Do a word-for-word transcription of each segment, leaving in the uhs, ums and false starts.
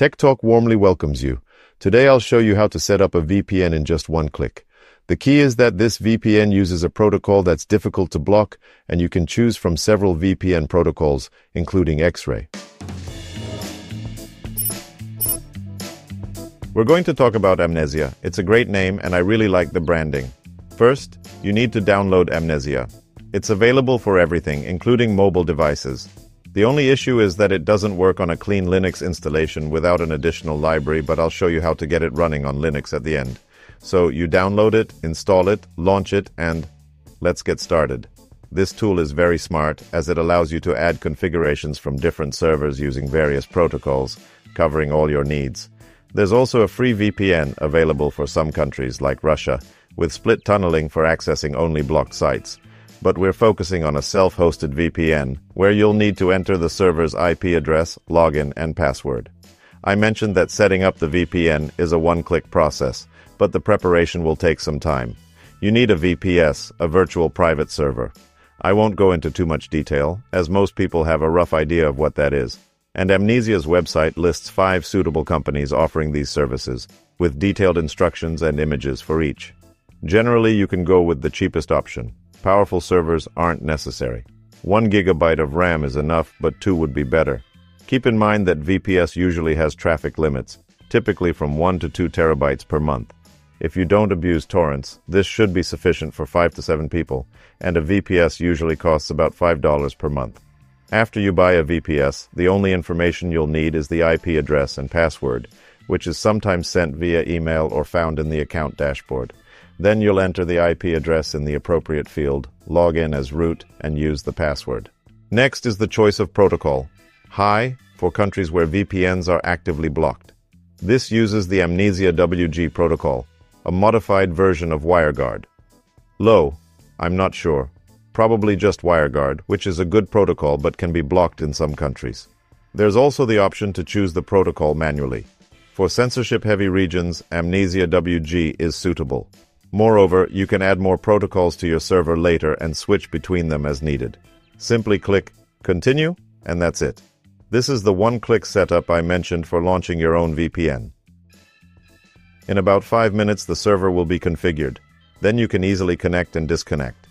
Tech Talk warmly welcomes you. Today I'll show you how to set up a V P N in just one click. The key is that this V P N uses a protocol that's difficult to block, and you can choose from several V P N protocols, including X-Ray. We're going to talk about Amnezia. It's a great name and I really like the branding. First, you need to download Amnezia. It's available for everything, including mobile devices. The only issue is that it doesn't work on a clean Linux installation without an additional library, but I'll show you how to get it running on Linux at the end. So you download it, install it, launch it, and let's get started. This tool is very smart as it allows you to add configurations from different servers using various protocols, covering all your needs. There's also a free V P N available for some countries like Russia, with split tunneling for accessing only blocked sites. But we're focusing on a self-hosted V P N, where you'll need to enter the server's I P address, login, and password. I mentioned that setting up the V P N is a one-click process, but the preparation will take some time. You need a V P S, a virtual private server. I won't go into too much detail, as most people have a rough idea of what that is. And Amnezia's website lists five suitable companies offering these services, with detailed instructions and images for each. Generally, you can go with the cheapest option. Powerful servers aren't necessary. One gigabyte of RAM is enough, but two would be better. Keep in mind that V P S usually has traffic limits, typically from one to two terabytes per month. If you don't abuse torrents, this should be sufficient for five to seven people, and a V P S usually costs about five dollars per month. After you buy a V P S, the only information you'll need is the I P address and password, which is sometimes sent via email or found in the account dashboard. Then you'll enter the I P address in the appropriate field, log in as root, and use the password. Next is the choice of protocol. High, for countries where V P Ns are actively blocked. This uses the AmneziaWG protocol, a modified version of WireGuard. Low, I'm not sure. Probably just WireGuard, which is a good protocol but can be blocked in some countries. There's also the option to choose the protocol manually. For censorship-heavy regions, AmneziaWG is suitable. Moreover, you can add more protocols to your server later and switch between them as needed. Simply click Continue, and that's it. This is the one-click setup I mentioned for launching your own V P N. In about five minutes, the server will be configured. Then you can easily connect and disconnect.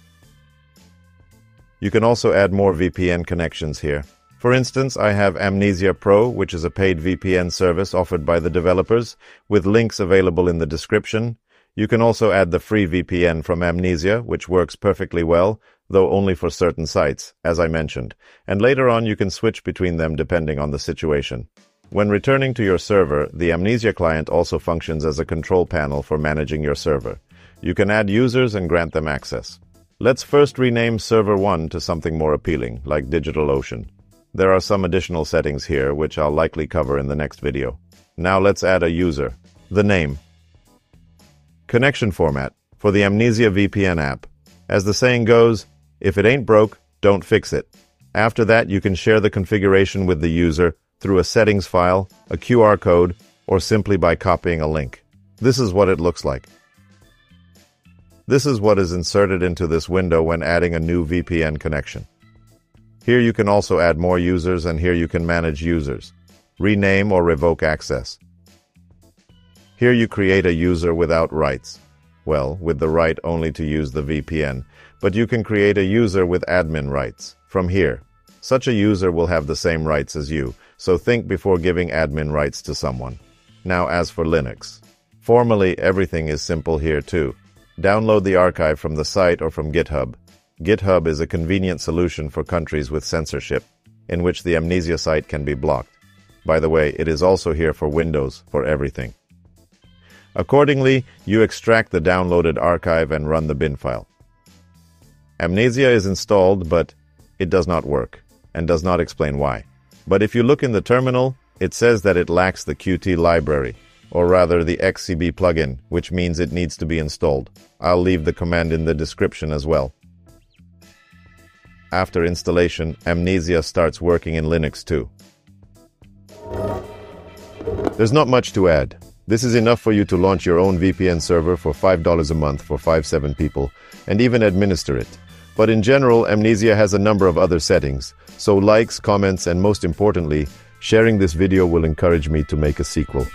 You can also add more V P N connections here. For instance, I have Amnezia Pro, which is a paid V P N service offered by the developers, with links available in the description. You can also add the free V P N from Amnezia, which works perfectly well, though only for certain sites, as I mentioned, and later on you can switch between them depending on the situation. When returning to your server, the Amnezia client also functions as a control panel for managing your server. You can add users and grant them access. Let's first rename Server one to something more appealing, like DigitalOcean. There are some additional settings here, which I'll likely cover in the next video. Now let's add a user. The name. Connection format for the Amnezia V P N app. As the saying goes, if it ain't broke, don't fix it. After that, you can share the configuration with the user through a settings file, a Q R code, or simply by copying a link. This is what it looks like. This is what is inserted into this window when adding a new V P N connection. Here you can also add more users, and here you can manage users, rename or revoke access. Here you create a user without rights. Well, with the right only to use the V P N, but you can create a user with admin rights. From here, such a user will have the same rights as you, so think before giving admin rights to someone. Now as for Linux. Formally, everything is simple here too. Download the archive from the site or from GitHub. GitHub is a convenient solution for countries with censorship, in which the Amnezia site can be blocked. By the way, it is also here for Windows, for everything. Accordingly, you extract the downloaded archive and run the bin file. Amnezia is installed, but it does not work, and does not explain why. But if you look in the terminal, it says that it lacks the Q T library, or rather the X C B plugin, which means it needs to be installed. I'll leave the command in the description as well. After installation, Amnezia starts working in Linux too. There's not much to add. This is enough for you to launch your own V P N server for five dollars a month for five to seven people, and even administer it. But in general, Amnezia has a number of other settings, so likes, comments, and most importantly, Sharing this video will encourage me to make a sequel.